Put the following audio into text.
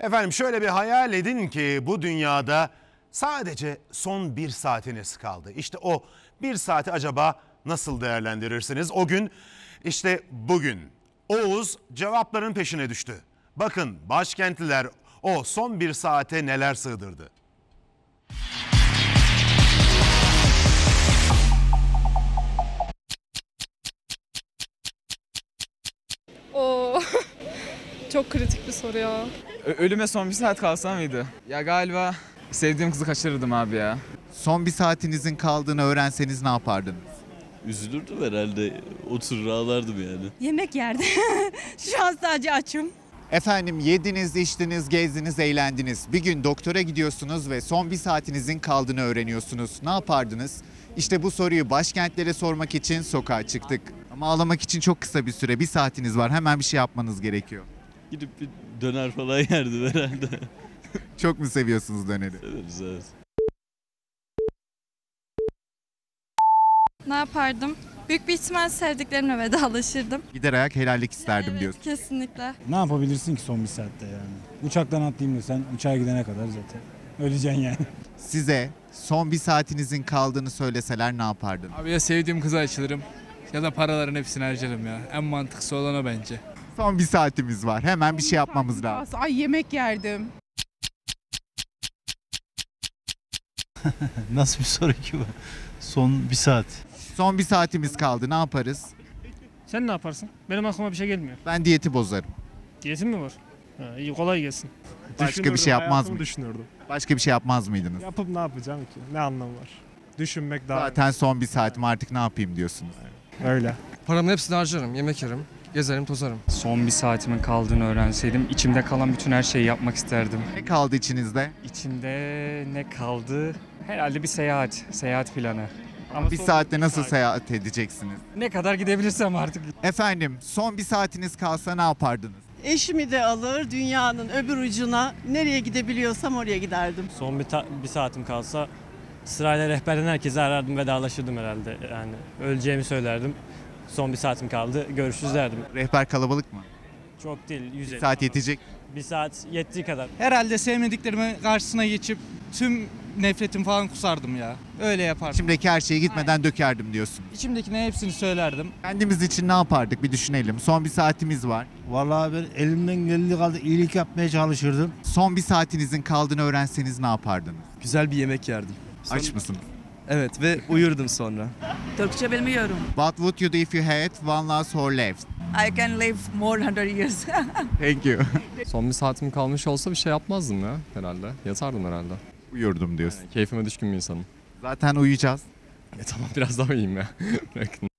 Efendim şöyle bir hayal edin ki bu dünyada sadece son bir saatiniz kaldı. İşte o bir saati acaba nasıl değerlendirirsiniz? O gün işte bugün Oğuz cevapların peşine düştü. Bakın başkentliler o son bir saate neler sığdırdı. Çok kritik bir soru ya. Ölüme son bir saat kalsa mıydı? Ya galiba sevdiğim kızı kaçırırdım abi ya. Son bir saatinizin kaldığını öğrenseniz ne yapardınız? Üzülürdüm herhalde. Oturur ağlardım yani. Yemek yerdim. Şu an sadece açım. Efendim yediniz, içtiniz, gezdiniz, eğlendiniz. Bir gün doktora gidiyorsunuz ve son bir saatinizin kaldığını öğreniyorsunuz. Ne yapardınız? İşte bu soruyu başkentlere sormak için sokağa çıktık. Ama ağlamak için çok kısa bir süre. Bir saatiniz var. Hemen bir şey yapmanız gerekiyor. Gidip bir döner falan yerdim herhalde. Çok mu seviyorsunuz döneri? Severiz, evet. Ne yapardım? Büyük bir ihtimal sevdiklerimle vedalaşırdım. Gider ayak helallik isterdim evet, diyorsun. Kesinlikle. Ne yapabilirsin ki son bir saatte yani? Uçaktan atlayayım desen uçağa gidene kadar zaten. Öleceksin yani. Size son bir saatinizin kaldığını söyleseler ne yapardın? Abi ya sevdiğim kıza açılırım ya da paraların hepsini harcarım ya. En mantıklısı olan o bence. Son bir saatimiz var. Hemen bir şey yapmamız lazım. Ay yemek yerdim. Nasıl bir soru ki bu? Son bir saat. Son bir saatimiz kaldı. Ne yaparız? Sen ne yaparsın? Benim aklıma bir şey gelmiyor. Ben diyeti bozarım. Diyetin mi var? Ha, iyi, kolay gelsin. Başka bir şey yapmaz mı? Düşünürdüm. Başka bir şey yapmaz mıydınız? Yapıp ne yapacağım ki? Ne anlamı var? Düşünmek daha... Zaten son bir saatim artık ne yapayım diyorsunuz. Öyle. Paramın hepsini harcarım. Yemek yerim. Gezerim, tozarım. Son bir saatimin kaldığını öğrenseydim, içimde kalan bütün her şeyi yapmak isterdim. Ne kaldı içinizde? İçimde ne kaldı? Herhalde bir seyahat, seyahat planı. Ama bir saatte nasıl seyahat edeceksiniz? Ne kadar gidebilirsem artık. Efendim, son bir saatiniz kalsa ne yapardınız? Eşimi de alır, dünyanın öbür ucuna, nereye gidebiliyorsam oraya giderdim. Son bir saatim kalsa, sırayla rehberden herkese arardım, vedalaşırdım herhalde. Yani öleceğimi söylerdim. Son bir saatim kaldı. Görüşürüz derdim. Rehber kalabalık mı? Çok değil. 150. Bir saat yetecek. Bir saat yettiği kadar. Herhalde sevmediklerimi karşısına geçip tüm nefretimi falan kusardım ya. Öyle yapardım. İçimdeki her şeyi gitmeden aynen dökerdim diyorsun. İçimdekine hepsini söylerdim. Kendimiz için ne yapardık bir düşünelim. Son bir saatimiz var. Vallahi ben elimden geldiği kadar iyilik yapmaya çalışırdım. Son bir saatinizin kaldığını öğrenseniz ne yapardınız? Güzel bir yemek yerdim. Aç mısın? Evet ve uyurdum sonra. Türkçe bilmiyorum. What would you do if you had one last hour left? I can live more 100 years. Thank you. Son bir saatim kalmış olsa bir şey yapmazdım ya herhalde. Yatardım herhalde. Uyurdum diyorsun. Yani, keyfime düşkün bir insanım. Zaten uyuyacağız. Tamam biraz daha uyuyayım ya.